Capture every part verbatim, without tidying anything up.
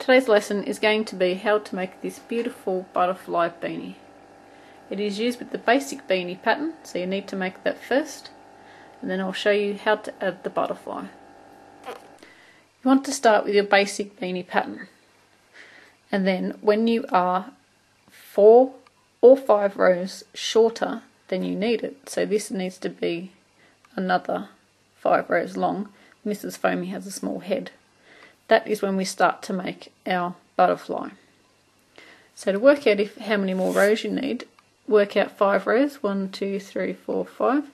Today's lesson is going to be how to make this beautiful butterfly beanie. It is used with the basic beanie pattern, so you need to make that first, and then I'll show you how to add the butterfly. You want to start with your basic beanie pattern, and then when you are four or five rows shorter than you need it, so this needs to be another five rows long, Missus Foamy has a small head. That is when we start to make our butterfly. So to work out if how many more rows you need, work out five rows, one, two, three, four, five.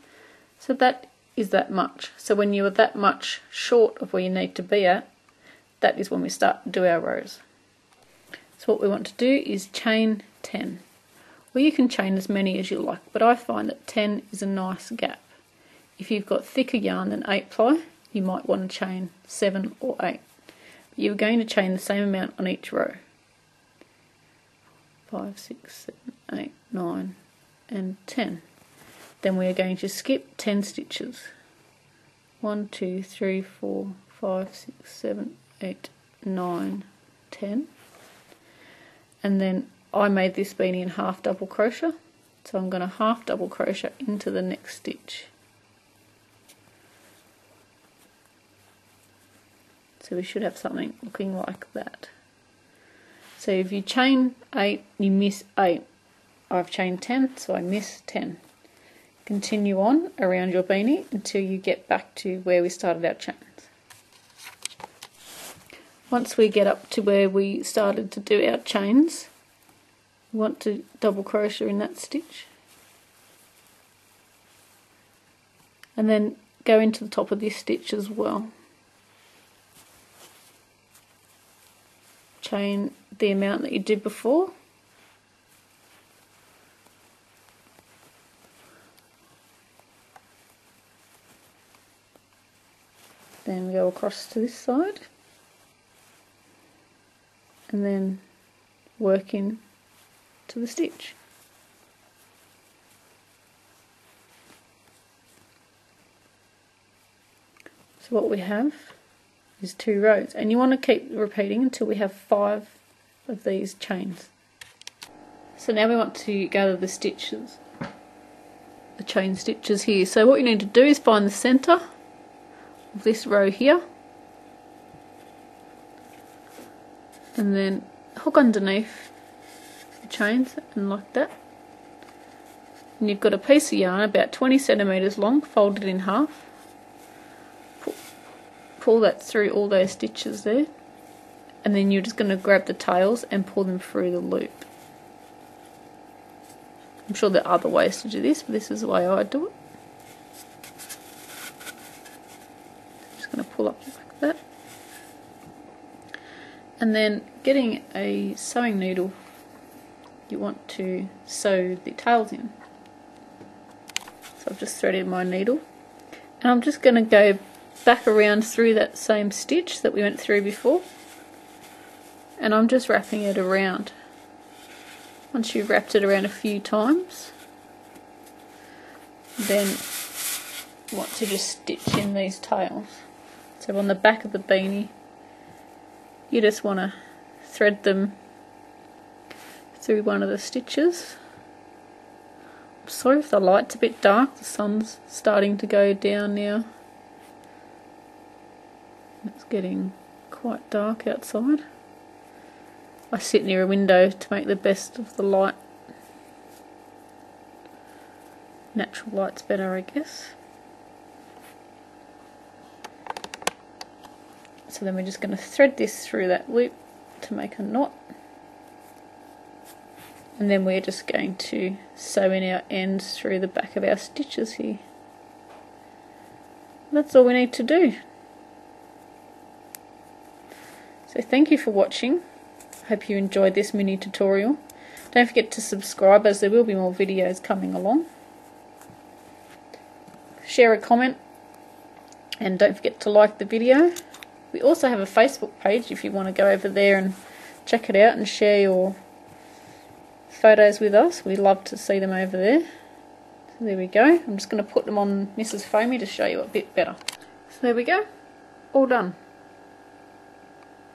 So that is that much. So when you are that much short of where you need to be at, that is when we start to do our rows. So what we want to do is chain ten. Well, you can chain as many as you like, but I find that ten is a nice gap. If you've got thicker yarn than eight ply, you might want to chain seven or eight. You're going to chain the same amount on each row. five, six, seven, eight, nine and ten. Then we are going to skip ten stitches. one, two, three, four, five, six, seven, eight, nine, ten. And then I made this beanie in half double crochet, so I'm going to half double crochet into the next stitch. So we should have something looking like that. So if you chain eight, you miss eight. I've chained ten, so I miss ten. Continue on around your beanie until you get back to where we started our chains. Once we get up to where we started to do our chains, we want to double crochet in that stitch. And then go into the top of this stitch as well. Chain the amount that you did before, then go across to this side and then work in to the stitch. So what we have is two rows, and you want to keep repeating until we have five of these chains. So now we want to gather the stitches, the chain stitches here. So what you need to do is find the centre of this row here and then hook underneath the chains and like that. And you've got a piece of yarn about twenty centimetres long, folded in half. Pull that through all those stitches there, and then you're just going to grab the tails and pull them through the loop. I'm sure there are other ways to do this, but this is the way I do it. I'm just going to pull up like that. And then getting a sewing needle, you want to sew the tails in. So I've just threaded my needle, and I'm just going to go back around through that same stitch that we went through before, and I'm just wrapping it around. Once you've wrapped it around a few times, then you want to just stitch in these tails. So on the back of the beanie, you just want to thread them through one of the stitches. I'm sorry if the light's a bit dark, the sun's starting to go down now. It's getting quite dark outside. I sit near a window to make the best of the light. Natural light's better, I guess. So then we're just going to thread this through that loop to make a knot. And then we're just going to sew in our ends through the back of our stitches here. That's all we need to do. So thank you for watching. Hope you enjoyed this mini tutorial. Don't forget to subscribe, as there will be more videos coming along. Share a comment and don't forget to like the video. We also have a Facebook page if you want to go over there and check it out and share your photos with us. We love to see them over there. So there we go. I'm just going to put them on Missus Foamy to show you a bit better. So there we go. All done.